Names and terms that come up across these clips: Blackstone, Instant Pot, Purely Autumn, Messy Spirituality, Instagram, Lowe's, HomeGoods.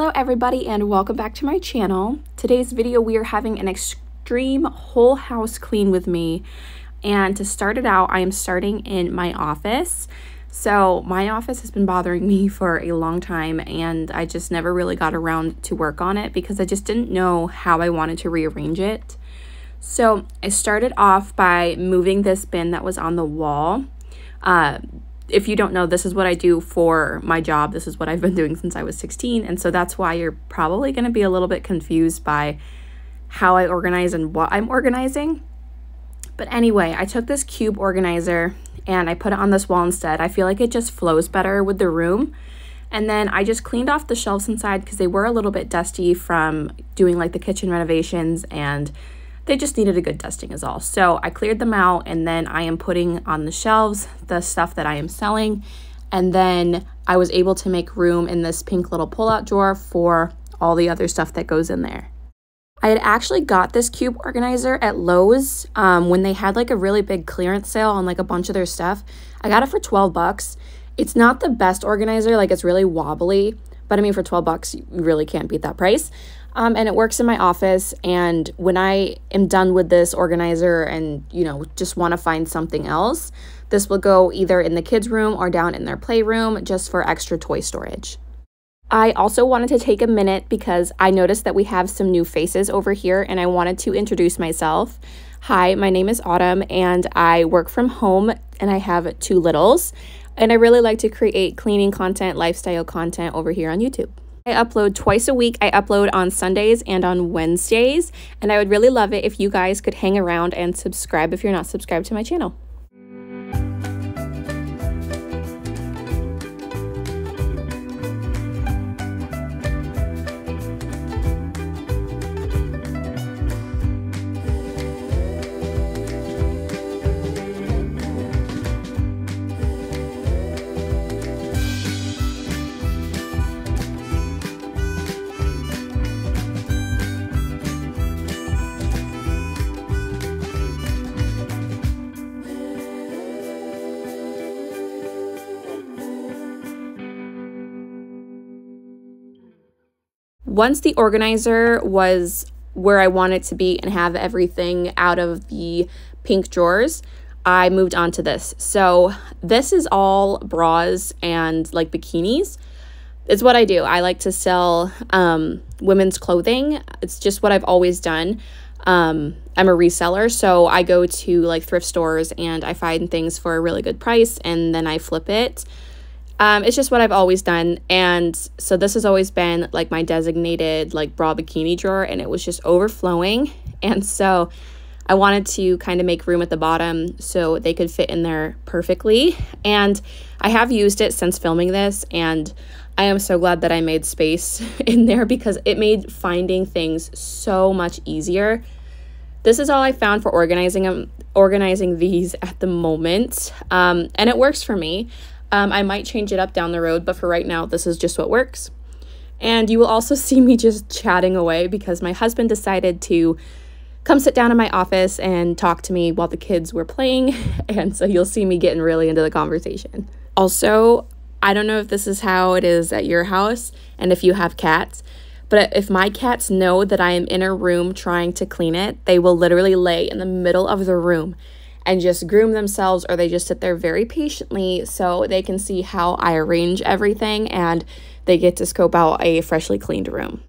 Hello everybody and welcome back to my channel. Today's video we are having an extreme whole house clean with me, and to start it out I am starting in my office. So my office has been bothering me for a long time and I just never really got around to work on it because I just didn't know how I wanted to rearrange it. So I started off by moving this bin that was on the wall. If you don't know, this is what I do for my job. This is what I've been doing since I was 16. And so that's why you're probably going to be a little bit confused by how I organize and what I'm organizing. But anyway, I took this cube organizer and I put it on this wall instead. I feel like it just flows better with the room. And then I just cleaned off the shelves inside because they were a little bit dusty from doing like the kitchen renovations, and they just needed a good dusting is all. So I cleared them out and then I am putting on the shelves the stuff that I am selling. And then I was able to make room in this pink little pull-out drawer for all the other stuff that goes in there. I had actually got this cube organizer at Lowe's when they had like a really big clearance sale on like a bunch of their stuff. I got it for 12 bucks. It's not the best organizer, like it's really wobbly, but I mean for 12 bucks, you really can't beat that price. And it works in my office, and when I am done with this organizer and, you know, just want to find something else, this will go either in the kids' room or down in their playroom just for extra toy storage. I also wanted to take a minute because I noticed that we have some new faces over here and I wanted to introduce myself. Hi, my name is Autumn and I work from home and I have two littles, and I really like to create cleaning content, lifestyle content over here on YouTube. I upload twice a week. I upload on Sundays and on Wednesdays, and I would really love it if you guys could hang around and subscribe if you're not subscribed to my channel. Once the organizer was where I wanted it to be and have everything out of the pink drawers, I moved on to this. So this is all bras and like bikinis. It's what I do. I like to sell women's clothing. It's just what I've always done. I'm a reseller, so I go to like thrift stores and I find things for a really good price and then I flip it. It's just what I've always done, and so this has always been like my designated like bra bikini drawer, and it was just overflowing, and so I wanted to kind of make room at the bottom so they could fit in there perfectly. And I have used it since filming this, and I am so glad that I made space in there because it made finding things so much easier. This is all I found for organizing these at the moment, and it works for me. I might change it up down the road, but for right now, this is just what works. And you will also see me just chatting away because my husband decided to come sit down in my office and talk to me while the kids were playing. And so you'll see me getting really into the conversation. Also, I don't know if this is how it is at your house and if you have cats, but if my cats know that I am in a room trying to clean it, they will literally lay in the middle of the room and just groom themselves, or they just sit there very patiently so they can see how I arrange everything and they get to scope out a freshly cleaned room.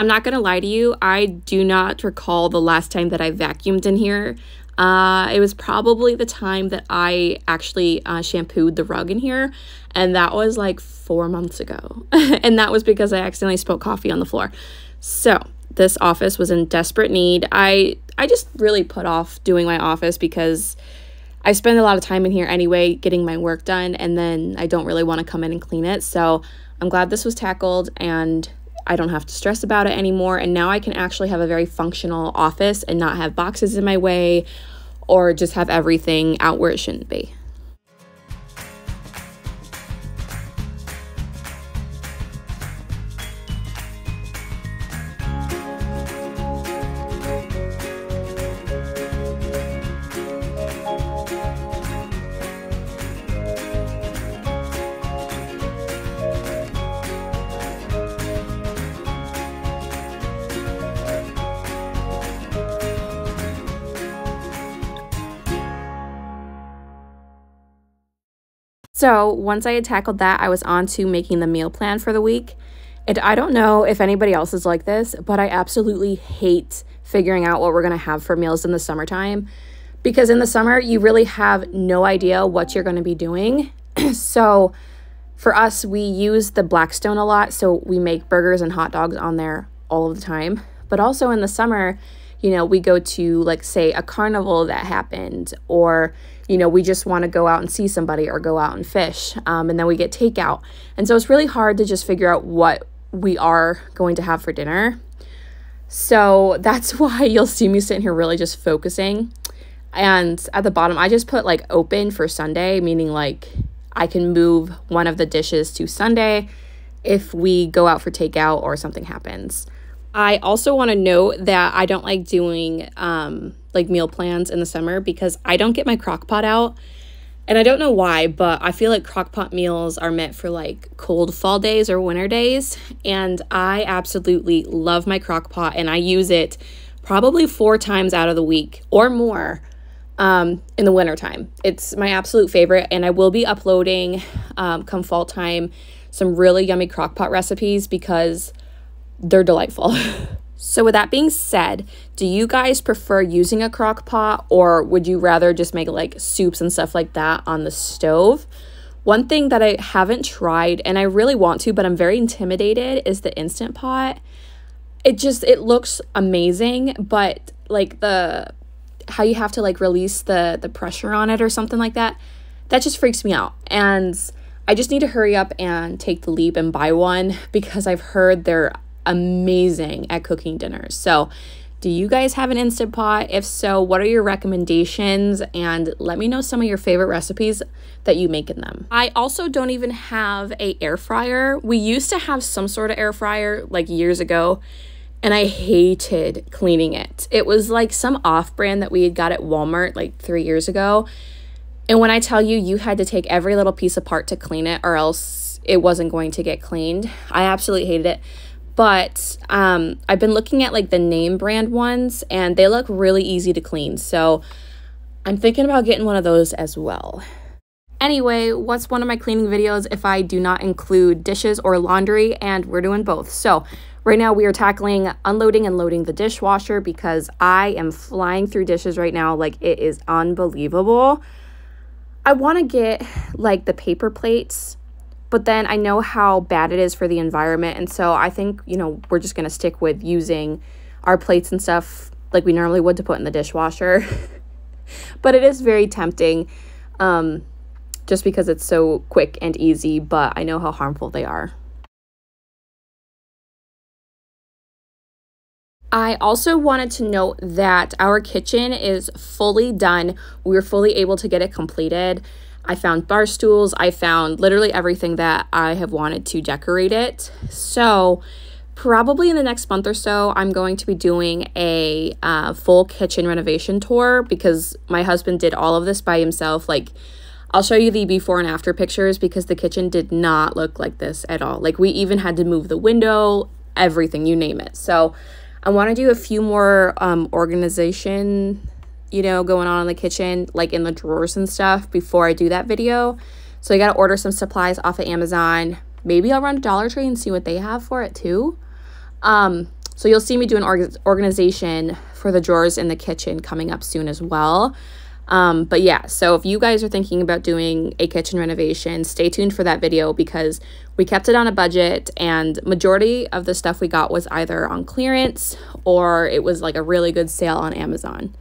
I'm not gonna lie to you, I do not recall the last time that I vacuumed in here. It was probably the time that I actually shampooed the rug in here, and that was like 4 months ago. And that was because I accidentally spilled coffee on the floor. So this office was in desperate need. I just really put off doing my office because I spend a lot of time in here anyway getting my work done, and then I don't really want to come in and clean it. So I'm glad this was tackled and I don't have to stress about it anymore, and now I can actually have a very functional office and not have boxes in my way or just have everything out where it shouldn't be. So once I had tackled that, I was on to making the meal plan for the week. And I don't know if anybody else is like this, but I absolutely hate figuring out what we're going to have for meals in the summertime. Because in the summer, you really have no idea what you're going to be doing. So for us, we use the Blackstone a lot. So we make burgers and hot dogs on there all of the time. But also in the summer, you know, we go to, like, say, a carnival that happened, or, you know, we just want to go out and see somebody or go out and fish, and then we get takeout. And so it's really hard to just figure out what we are going to have for dinner. So that's why you'll see me sitting here really just focusing. And at the bottom, I just put, like, open for Sunday, meaning, like, I can move one of the dishes to Sunday if we go out for takeout or something happens. I also want to note that I don't like doing like meal plans in the summer because I don't get my crock pot out, and I don't know why, but I feel like crock pot meals are meant for like cold fall days or winter days, and I absolutely love my crock pot and I use it probably 4 times out of the week or more in the winter time. It's my absolute favorite, and I will be uploading come fall time some really yummy crock pot recipes because they're delightful. So with that being said, do you guys prefer using a crock pot, or would you rather just make like soups and stuff like that on the stove? One thing that I haven't tried and I really want to, but I'm very intimidated, is the Instant Pot. It looks amazing, but like how you have to like release the pressure on it or something like that, that just freaks me out. And I just need to hurry up and take the leap and buy one because I've heard they're amazing at cooking dinners. So do you guys have an Instant Pot? If so, what are your recommendations? And let me know some of your favorite recipes that you make in them. I also don't even have an air fryer. We used to have some sort of air fryer like years ago, and I hated cleaning it. It was like some off-brand that we had got at Walmart like 3 years ago. And when I tell you, you had to take every little piece apart to clean it or else it wasn't going to get cleaned. I absolutely hated it. But I've been looking at like the name brand ones, and they look really easy to clean. So I'm thinking about getting one of those as well. Anyway, what's one of my cleaning videos if I do not include dishes or laundry? And we're doing both. So right now we are tackling unloading and loading the dishwasher because I am flying through dishes right now. Like, it is unbelievable. I want to get like the paper plates, but then I know how bad it is for the environment. And so I think, you know, we're just going to stick with using our plates and stuff like we normally would to put in the dishwasher. But it is very tempting just because it's so quick and easy, but I know how harmful they are. I also wanted to note that our kitchen is fully done. We were fully able to get it completed. I found bar stools. I found literally everything that I have wanted to decorate it. So probably in the next month or so, I'm going to be doing a full kitchen renovation tour because my husband did all of this by himself. Like, I'll show you the before and after pictures because the kitchen did not look like this at all. Like, we even had to move the window, everything, you name it. So I want to do a few more organization, you know, going on in the kitchen, like in the drawers and stuff, before I do that video. So I got to order some supplies off of Amazon. Maybe I'll run to Dollar Tree and see what they have for it too. So you'll see me do an organization for the drawers in the kitchen coming up soon as well. But yeah, so if you guys are thinking about doing a kitchen renovation, stay tuned for that video because we kept it on a budget and majority of the stuff we got was either on clearance or it was like a really good sale on Amazon.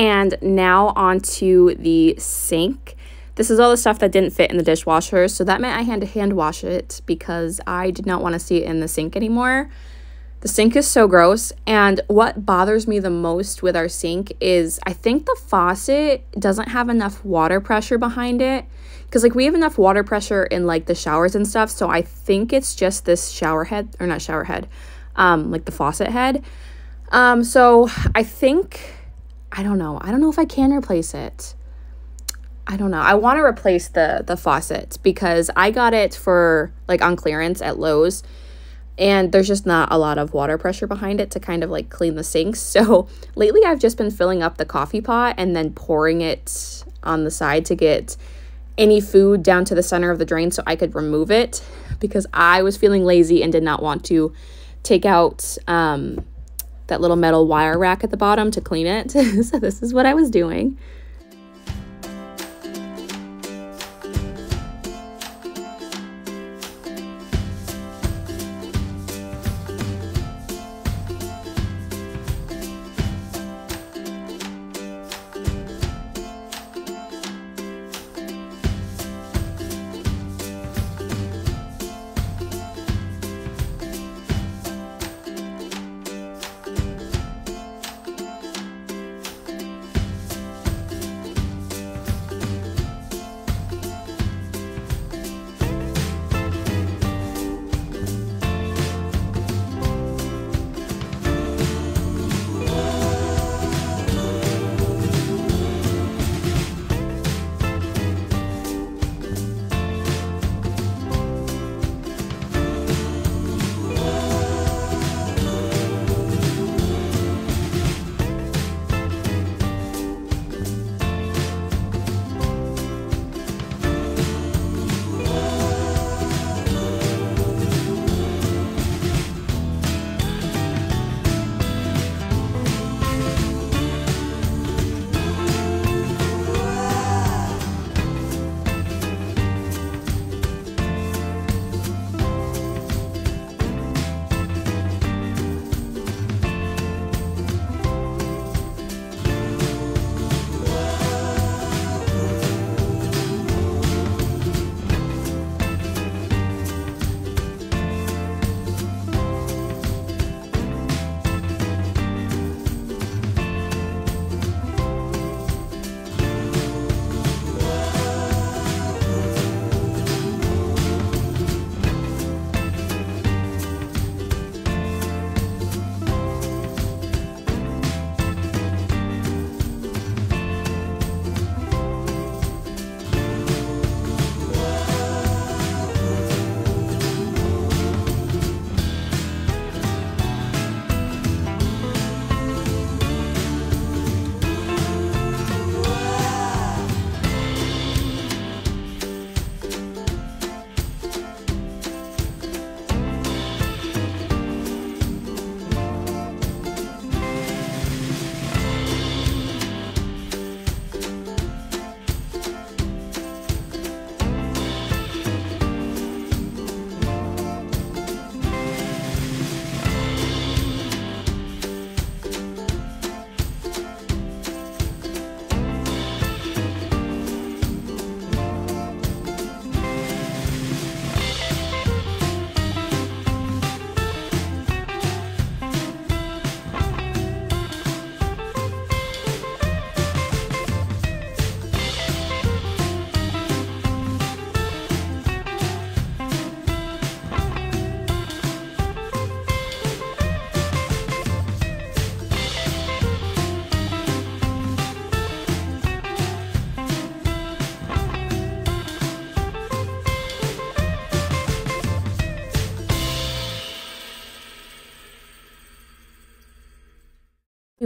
And now onto the sink. This is all the stuff that didn't fit in the dishwasher, so that meant I had to hand wash it because I did not want to see it in the sink anymore. The sink is so gross, and what bothers me the most with our sink is I think the faucet doesn't have enough water pressure behind it because like we have enough water pressure in like the showers and stuff, so I think it's just this shower head, or not shower head, like the faucet head. So I think... I don't know if I can replace it. I don't know. I want to replace the faucet because I got it for like on clearance at Lowe's and there's just not a lot of water pressure behind it to kind of like clean the sinks. So lately I've just been filling up the coffee pot and then pouring it on the side to get any food down to the center of the drain so I could remove it because I was feeling lazy and did not want to take out that little metal wire rack at the bottom to clean it. So this is what I was doing.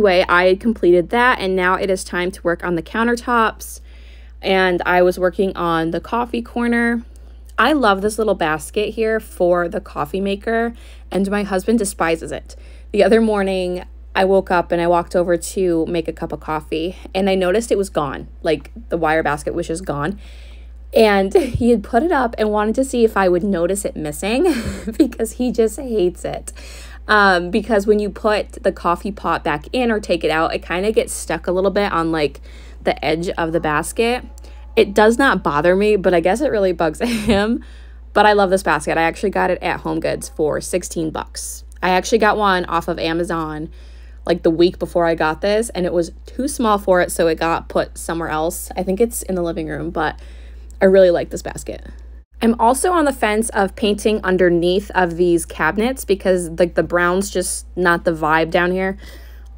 anyway, I completed that, and now it is time to work on the countertops. And I was working on the coffee corner. I love this little basket here for the coffee maker, and my husband despises it. The other morning, I woke up and I walked over to make a cup of coffee, and I noticed it was gone. Like, the wire basket was just gone. And he had put it up and wanted to see if I would notice it missing because he just hates it. Because when you put the coffee pot back in or take it out, it kind of gets stuck a little bit on like the edge of the basket. It does not bother me, but I guess it really bugs him. But I love this basket. I actually got it at HomeGoods for 16 bucks. I actually got one off of Amazon like the week before I got this, and it was too small for it, so it got put somewhere else. I think it's in the living room, but I really like this basket. I'm also on the fence of painting underneath of these cabinets because like the brown's just not the vibe down here.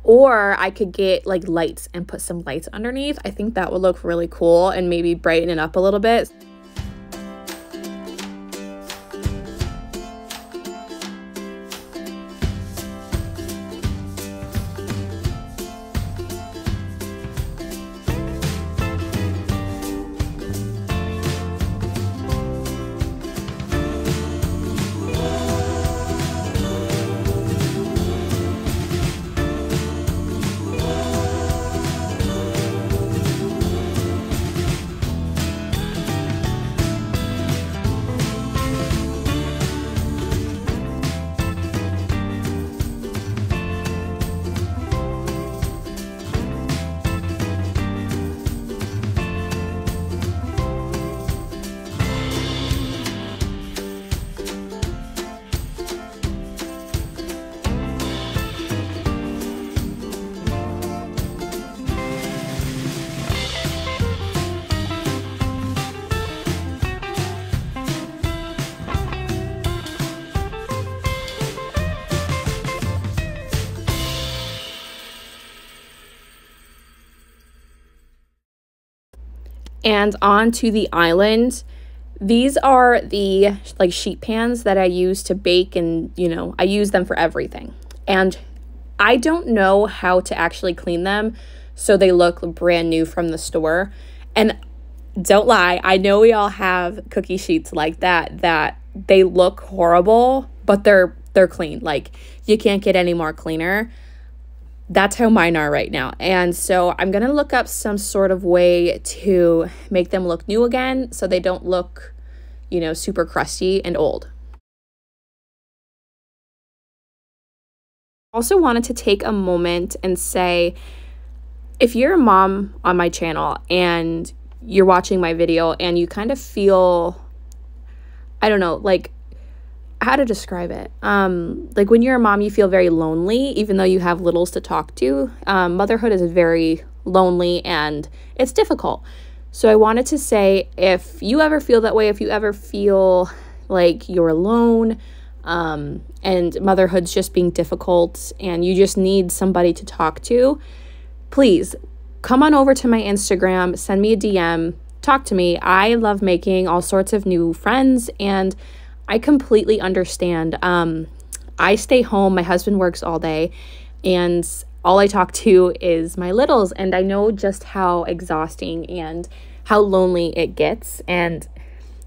Or I could get like lights and put some lights underneath. I think that would look really cool and maybe brighten it up a little bit. And on to the island. These are the like sheet pans that I use to bake, and you know, I use them for everything. And I don't know how to actually clean them so they look brand new from the store. And don't lie, I know we all have cookie sheets like that that they look horrible, but they're clean. Like, you can't get any more cleaner. That's how mine are right now. And so I'm gonna look up some sort of way to make them look new again so they don't look, you know, super crusty and old. Also wanted to take a moment and say, if you're a mom on my channel and you're watching my video and you kind of feel, I don't know, like, how to describe it, like when you're a mom you feel very lonely even though you have littles to talk to. Motherhood is very lonely and it's difficult, so I wanted to say, if you ever feel that way, if you ever feel like you're alone, and motherhood's just being difficult and you just need somebody to talk to, please come on over to my Instagram, send me a DM, talk to me. I love making all sorts of new friends, and I completely understand. I stay home, my husband works all day, and all I talk to is my littles, and I know just how exhausting and how lonely it gets. And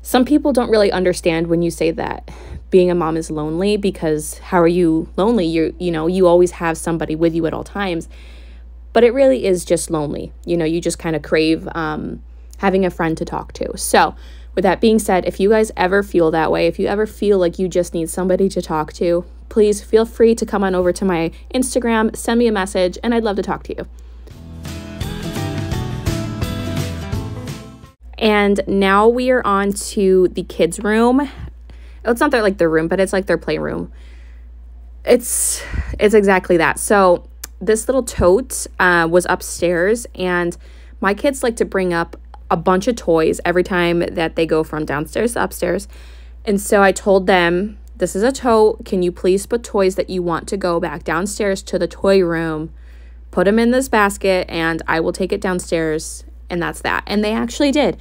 some people don't really understand when you say that being a mom is lonely, because how are you lonely? You know, you always have somebody with you at all times, but it really is just lonely. You know, you just kind of crave having a friend to talk to. So with that being said, if you guys ever feel that way, if you ever feel like you just need somebody to talk to, please feel free to come on over to my Instagram, send me a message, and I'd love to talk to you. And now we are on to the kids' room. It's not their, like, their room, but it's like their playroom. It's exactly that. So this little tote was upstairs, and my kids like to bring up a bunch of toys every time that they go from downstairs to upstairs. And so I told them, this is a tote. Can you please put toys that you want to go back downstairs to the toy room, put them in this basket, and I will take it downstairs. And that's that. And they actually did.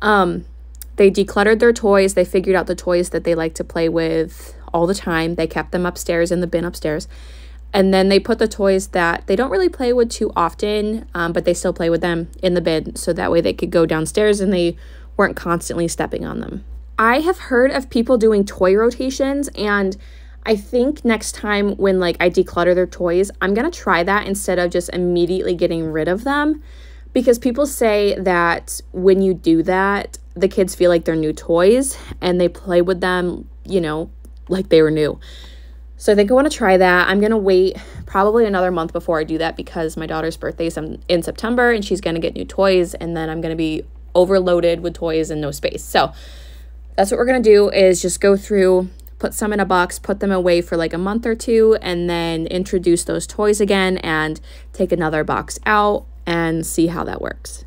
They decluttered their toys. They figured out the toys that they like to play with all the time. They kept them upstairs in the bin upstairs. And then they put the toys that they don't really play with too often, but they still play with them in the bin. So that way they could go downstairs and they weren't constantly stepping on them. I have heard of people doing toy rotations, and I think next time when like I declutter their toys, I'm going to try that instead of just immediately getting rid of them, because people say that when you do that, the kids feel like they're new toys and they play with them, you know, like they were new. So I think I want to try that. I'm going to wait probably another month before I do that, because my daughter's birthday is in September and she's going to get new toys, and then I'm going to be overloaded with toys and no space. So that's what we're going to do, is just go through, put some in a box, put them away for like a month or two, and then introduce those toys again and take another box out and see how that works.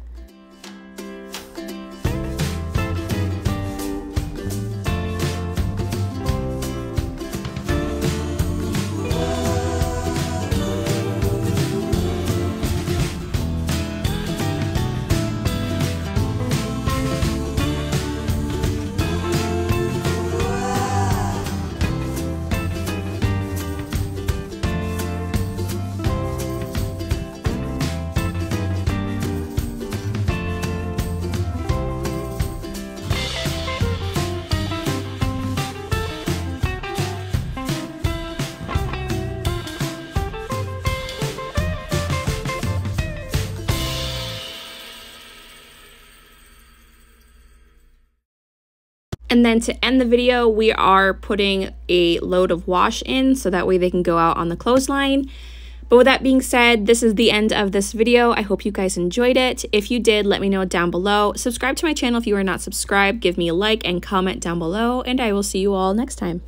And then to end the video, we are putting a load of wash in so that way they can go out on the clothesline. But with that being said, this is the end of this video. I hope you guys enjoyed it. If you did, let me know down below. Subscribe to my channel if you are not subscribed. Give me a like and comment down below, and I will see you all next time.